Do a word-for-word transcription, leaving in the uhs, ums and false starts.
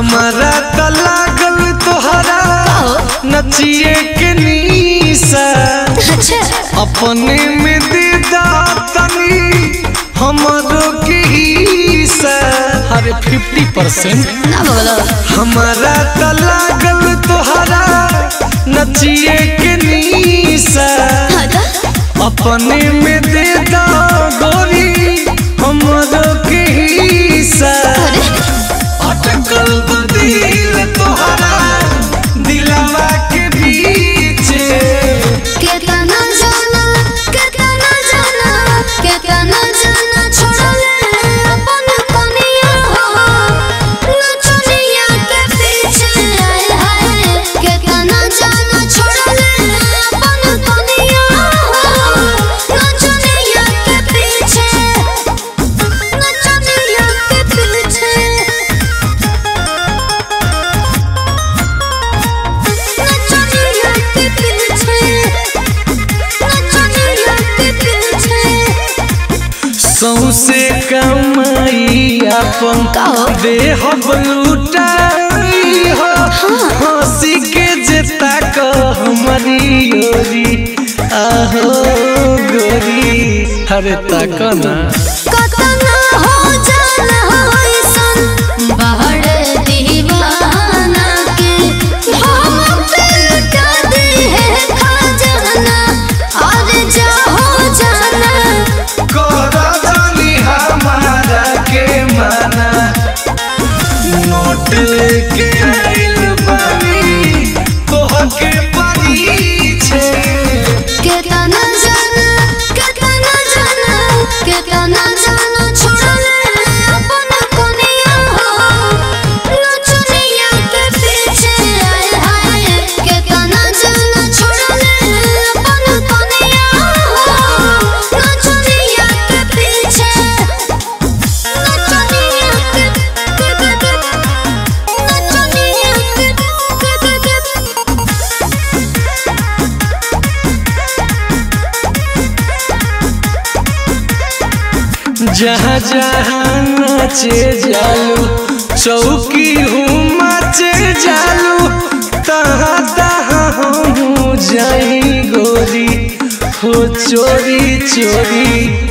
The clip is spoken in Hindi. हमारा त लागल तोहरा नचिए के निशा, अपने में दीदा तनी हमारो के हिस्सा। अरे पचास परसेंट हमारा त लागल तोहरा नचिए के निशा, अपने में दीदा गोरी हमारो के हिस्सा। दिल तोहरा दिलवा के बीच केतना जाना केतना जाना केतना जाना छोड़ले अपन कोनिया हो नचनिया के पीछे। हाय केतना जाना छोड़ले अपन कोनिया हो नचनिया के पीछे नचनिया के पीछे। सौसे कमाई अपन देह लुटाई हो, हंसी के जेता को हमारी गोरी आहो गोरी। हरे तक ना कतना हो जाला होइसन बाहर दीवाना के हम पे लुटा दे है खजाना। और जा हो जाना नोट लेके आइल बानी तोह के परीछे। केतना जाना केतना जाना केतना जाना छोड़ले अपन कोनिया हो नचनिया के पीछे। हाय केतना जाना छोड़ले अपन कोनिया हो नचनिया के पीछे नचनिया के जहाँ जहाँ नाचे जालू चौकी हूँ माचे जालू तहाँ तहाँ हूँ जाई गोरी हो चोरी चोरी।